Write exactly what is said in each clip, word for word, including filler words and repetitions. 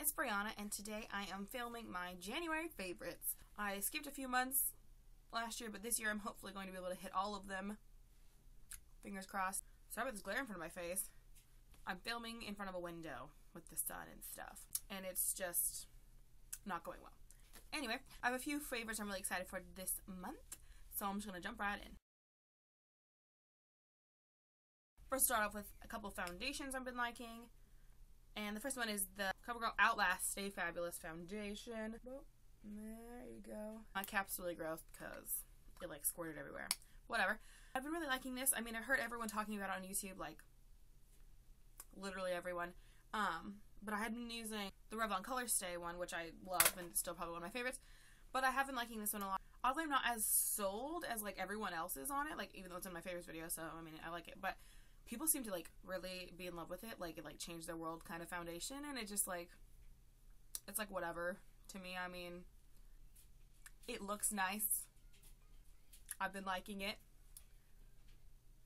it's Brianna, and today I am filming my January favorites. I skipped a few months last year, but this year I'm hopefully going to be able to hit all of them. Fingers crossed. Sorry about this glare in front of my face. I'm filming in front of a window with the sun and stuff, and it's just not going well. Anyway, I have a few favorites I'm really excited for this month, so I'm just going to jump right in. First, start off with a couple foundations I've been liking. And the first one is the CoverGirl Outlast Stay Fabulous Foundation. Well, there you go. My cap's really gross because it like squirted everywhere. Whatever. I've been really liking this. I mean, I heard everyone talking about it on YouTube, like literally everyone. Um, but I had been using the Revlon Color Stay one, which I love and still probably one of my favorites. But I have been liking this one a lot. Oddly, I'm not as sold as like everyone else is on it, like even though it's in my favorites video, so I mean, I like it. But people seem to like really be in love with it, like it like changed their world kind of foundation, and it just like, it's like whatever to me. I mean, it looks nice. I've been liking it,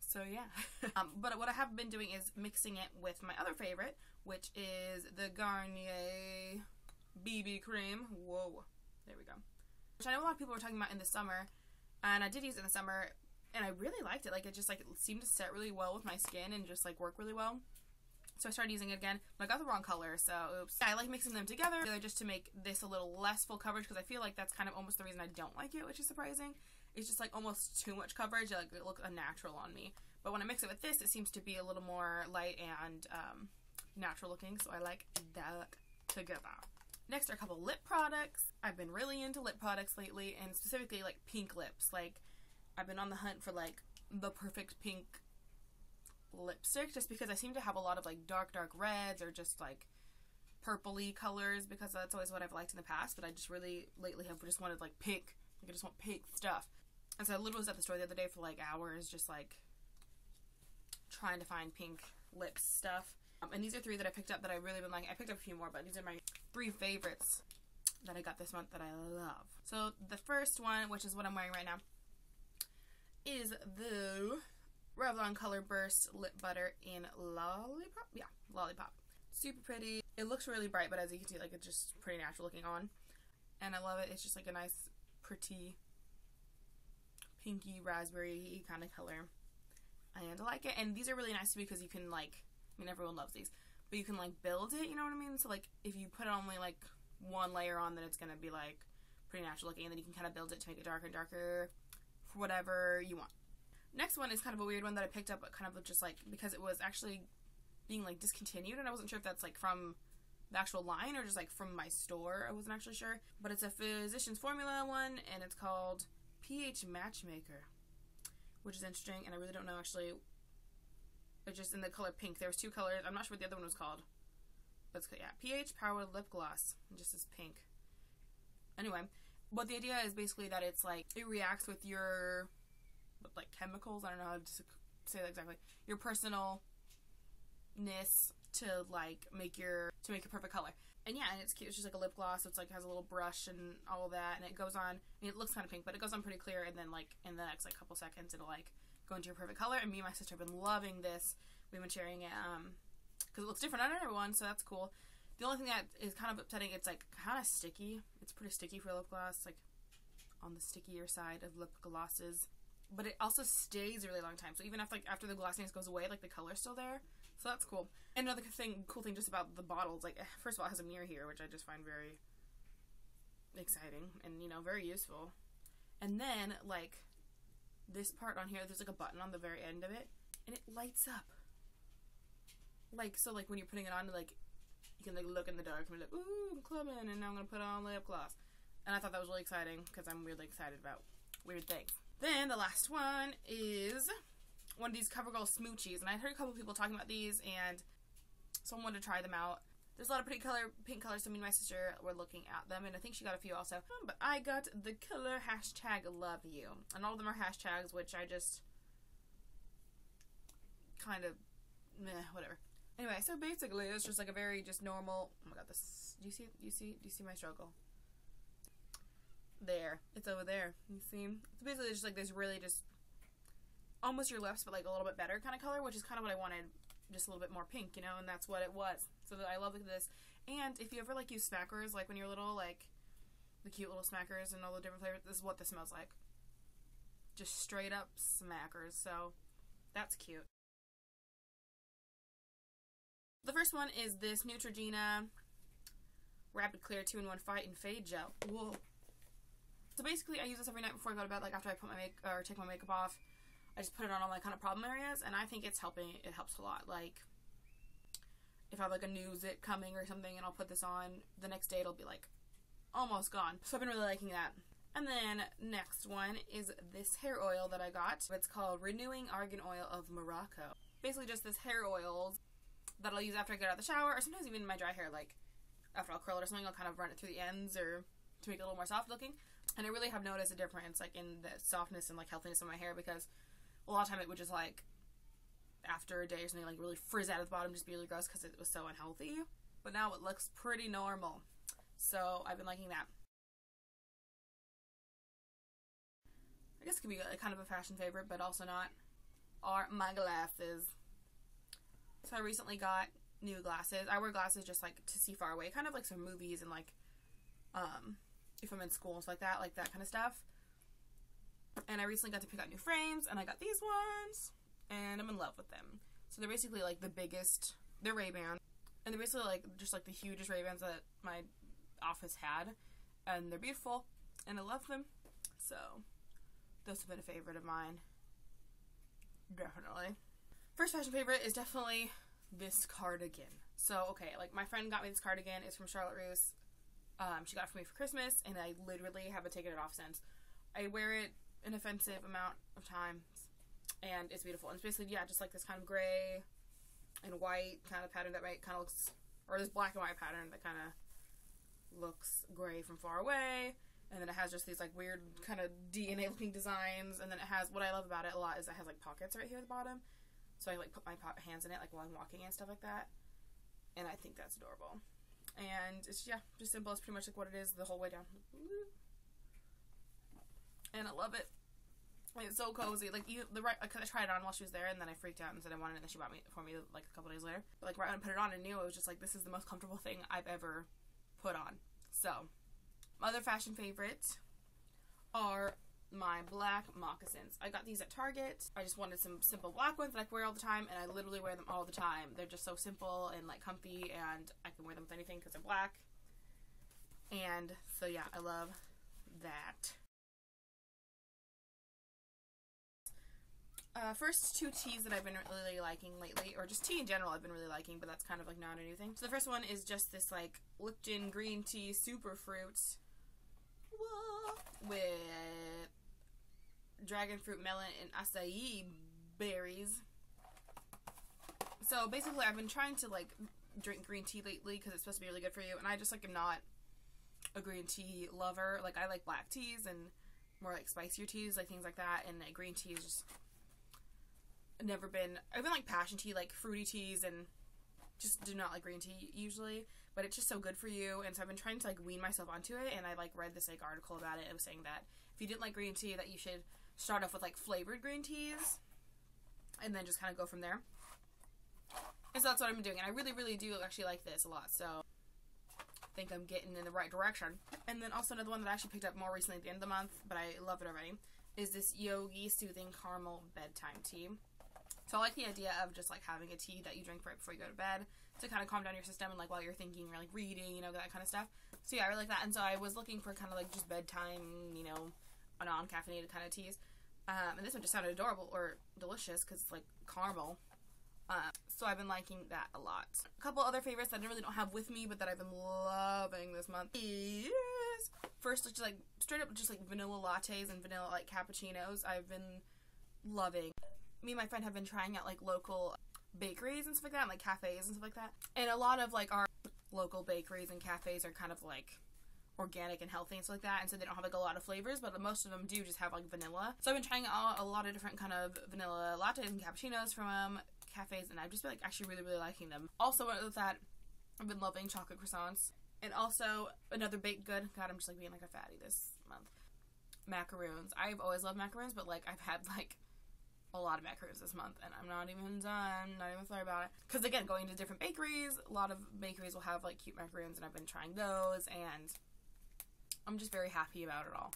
so yeah. um, but what I have been doing is mixing it with my other favorite, which is the Garnier B B cream. Whoa, there we go. Which I know a lot of people were talking about in the summer, and I did use it in the summer. And I really liked it. Like, it just, like, it seemed to set really well with my skin and just, like, work really well. So I started using it again. But I got the wrong color, so oops. Yeah, I like mixing them together just to make this a little less full coverage, because I feel like that's kind of almost the reason I don't like it, which is surprising. It's just, like, almost too much coverage. Like, it looks unnatural on me. But when I mix it with this, it seems to be a little more light and um, natural looking. So I like that together. Next are a couple lip products. I've been really into lip products lately, and specifically, like, pink lips. Like, I've been on the hunt for like the perfect pink lipstick, just because I seem to have a lot of like dark dark reds or just like purpley colors, because that's always what I've liked in the past, but I just really lately have just wanted like pink, like I just want pink stuff. And so I literally was at the store the other day for like hours just like trying to find pink lip stuff. Um, and these are three that I picked up that I've really been liking. I picked up a few more, but these are my three favorites that I got this month that I love. So the first one, which is what I'm wearing right now, is the Revlon Color Burst Lip Butter in Lollipop. Yeah, Lollipop. Super pretty. It looks really bright, but as you can see, like, it's just pretty natural looking on. And I love it. It's just like a nice, pretty, pinky, raspberry kind of color. And I like it. And these are really nice too, because you can, like, I mean, everyone loves these, but you can, like, build it, you know what I mean? So, like, if you put only, like, one layer on, then it's going to be, like, pretty natural looking. And then you can kind of build it to make it darker and darker, whatever you want. Next one is kind of a weird one that I picked up, but kind of just like because it was actually being like discontinued, and I wasn't sure if that's like from the actual line or just like from my store. I wasn't actually sure, but it's a Physician's Formula one, and it's called pH Matchmaker, which is interesting. And I really don't know actually. It's just in the color pink. There was two colors. I'm not sure what the other one was called, but it's, yeah, pH Power Lip Gloss. It just is pink. Anyway. But the idea is basically that it's like, it reacts with your, like, chemicals, I don't know how to say that exactly, your personalness to, like, make your, to make your perfect color. And yeah, and it's cute, it's just like a lip gloss, so it's like, has a little brush and all of that, and it goes on, and it looks kind of pink, but it goes on pretty clear, and then, like, in the next, like, couple seconds, it'll, like, go into your perfect color. And me and my sister have been loving this. We've been sharing it, um, because it looks different on everyone, so that's cool. The only thing that is kind of upsetting, it's like kind of sticky. It's pretty sticky for lip gloss, like on the stickier side of lip glosses. But it also stays a really long time. So even after, like, after the glossiness goes away, like the color's still there. So that's cool. And another thing, cool thing just about the bottles, like first of all, it has a mirror here, which I just find very exciting and, you know, very useful. And then like this part on here, there's like a button on the very end of it, and it lights up. Like, so like when you're putting it on, like, you can like look in the dark and be like, ooh, I'm clubbing, and now I'm gonna put on lip gloss. And I thought that was really exciting, because I'm really excited about weird things. Then the last one is one of these CoverGirl Smoochies, and I heard a couple people talking about these, and someone wanted to try them out. There's a lot of pretty color, pink colors, so me and my sister were looking at them, and I think she got a few also. But I got the color hashtag love you, and all of them are hashtags, which I just kind of, meh, whatever. Anyway, so basically, it's just like a very just normal. Oh my god, this. Do you see? Do you see? Do you see my struggle? There, it's over there. You see? It's basically just like this really just almost your lips, but like a little bit better kind of color, which is kind of what I wanted, just a little bit more pink, you know. And that's what it was. So I love this, And if you ever like use Smackers, like when you're little, like the cute little Smackers and all the different flavors, this is what this smells like. Just straight up Smackers, so that's cute. The first one is this Neutrogena Rapid Clear two in one Fight and Fade Gel. Whoa. So basically, I use this every night before I go to bed, like after I put my make or take my makeup off. I just put it on all my kind of problem areas, and I think it's helping. It helps a lot. Like, if I have like a new zit coming or something, and I'll put this on, the next day it'll be like almost gone. So I've been really liking that. And then next one is this hair oil that I got. It's called Renewing Argan Oil of Morocco. Basically just this hair oil that I'll use after I get out of the shower, or sometimes even in my dry hair, like after I'll curl it or something, I'll kind of run it through the ends or to make it a little more soft looking. And I really have noticed a difference, like in the softness and like healthiness of my hair, because a lot of time it would just like after a day or something like really frizz out of the bottom, just be really gross because it was so unhealthy. But now it looks pretty normal, so I've been liking that. I guess it could be a, kind of a fashion favorite, but also not, are my glasses. So I recently got new glasses. I wear glasses just like to see far away, kind of like some movies and like um, if I'm in school and stuff like that, like that kind of stuff. And I recently got to pick out new frames, and I got these ones, and I'm in love with them. So they're basically like the biggest, they're Ray-Ban, and they're basically like just like the hugest Ray-Bans that my office had, and they're beautiful, and I love them. So those have been a favorite of mine, definitely. First fashion favorite is definitely this cardigan. So okay, like my friend got me this cardigan. It's from Charlotte Russe. Um, she got it for me for Christmas, and I literally haven't taken it off since. I wear it an offensive amount of times, and it's beautiful. And it's basically, yeah, just like this kind of gray and white kind of pattern that might kind of looks, or this black and white pattern that kind of looks gray from far away. And then it has just these like weird kind of D N A looking designs. And then it has, what I love about it a lot is it has like pockets right here at the bottom. So I like put my hands in it like while I'm walking and stuff like that. And I think that's adorable. And it's, yeah, just simple. It's pretty much like what it is the whole way down. And I love it. It's so cozy. Like, you, the right, I tried it on while she was there, and then I freaked out and said I wanted it, and then she bought me for me like a couple days later. But like right when I put it on, I knew it was just like, this is the most comfortable thing I've ever put on. So, my other fashion favorites are my black moccasins. I got these at Target. I just wanted some simple black ones that I wear all the time, and I literally wear them all the time. They're just so simple and like comfy, and I can wear them with anything because they're black. And so yeah, I love that. Uh, first two teas that I've been really liking lately, or just tea in general I've been really liking, but that's kind of like not a new thing. So the first one is just this like Lipton green tea super fruit with dragon fruit, melon, and acai berries. So basically I've been trying to like drink green tea lately because it's supposed to be really good for you, and I just like am not a green tea lover. Like I like black teas and more like spicier teas, like things like that, and like, green tea is just never been, I've been like passion tea, like fruity teas, and just do not like green tea usually, but it's just so good for you. And so I've been trying to like wean myself onto it, and I like read this like article about it. It was saying that if you didn't like green tea, that you should start off with like flavored green teas and then just kind of go from there. And so that's what I've been doing, and I really really do actually like this a lot, so I think I'm getting in the right direction. And then also another one that I actually picked up more recently at the end of the month, but I love it already, is this Yogi Soothing Caramel Bedtime Tea. So I like the idea of just like having a tea that you drink right before you go to bed to kind of calm down your system, and like while you're thinking or like reading, you know, that kind of stuff. So yeah, I really like that. And so I was looking for kind of like just bedtime, you know, a non-caffeinated kind of teas. Um, and this one just sounded adorable or delicious because it's like caramel. Uh, so I've been liking that a lot. A couple other favorites that I really don't have with me but that I've been loving this month is first just like straight up just like vanilla lattes and vanilla like cappuccinos. I've been loving. Me and my friend have been trying out like local bakeries and stuff like that, and like cafes and stuff like that. And a lot of like our local bakeries and cafes are kind of like organic and healthy and stuff like that, and so they don't have like a lot of flavors, but most of them do just have like vanilla. So I've been trying out a lot of different kind of vanilla lattes and cappuccinos from cafes, and I've just been like actually really really liking them. Also with that, I've been loving chocolate croissants, and also another baked good. God, I'm just like being like a fatty this month. Macaroons. I've always loved macaroons, but like I've had like a lot of macros this month, and I'm not even done, not even sorry about it. Because again, going to different bakeries, a lot of bakeries will have like cute macaroons, and I've been trying those, and I'm just very happy about it all.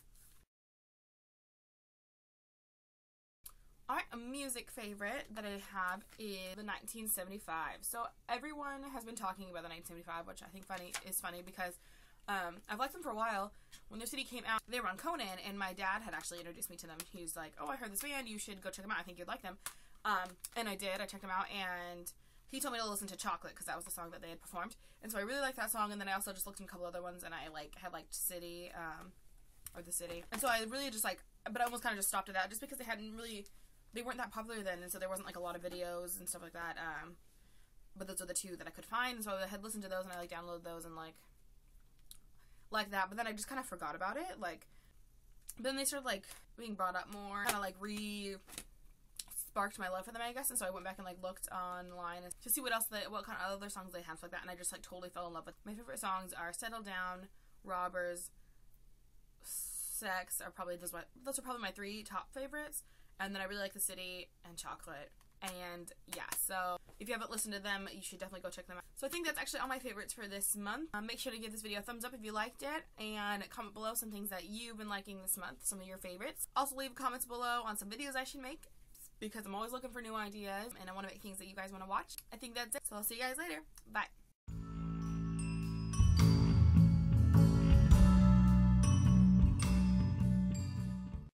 Alright, a music favorite that I have is The nineteen seventy-five. So everyone has been talking about The nineteen seventy-five, which I think funny is funny because um, I've liked them for a while. When their C D came out, they were on Conan, and my dad had actually introduced me to them. He was like, oh, I heard this band. You should go check them out. I think you'd like them. Um, and I did. I checked them out, and he told me to listen to Chocolate because that was the song that they had performed. And so I really liked that song, and then I also just looked at a couple other ones, and I like had liked City, um, or The City. And so I really just like, but I almost kind of just stopped at that just because they hadn't really... They weren't that popular then, and so there wasn't, like, a lot of videos and stuff like that, um, but those are the two that I could find, and so I had listened to those, and I, like, downloaded those, and, like, like that, but then I just kind of forgot about it, like, but then they started, like, being brought up more, kind of, like, re-sparked my love for them, I guess, and so I went back and, like, looked online to see what else, they, what kind of other songs they had, stuff like that, and I just, like, totally fell in love with. My favorite songs are Settle Down, Robbers, Sex, are probably, those, those are probably my three top favorites. And then I really like The City and Chocolate. And yeah, so if you haven't listened to them, you should definitely go check them out. So I think that's actually all my favorites for this month. Um, make sure to give this video a thumbs up if you liked it, and comment below some things that you've been liking this month, some of your favorites. Also leave comments below on some videos I should make, because I'm always looking for new ideas, and I want to make things that you guys want to watch. I think that's it. So I'll see you guys later. Bye.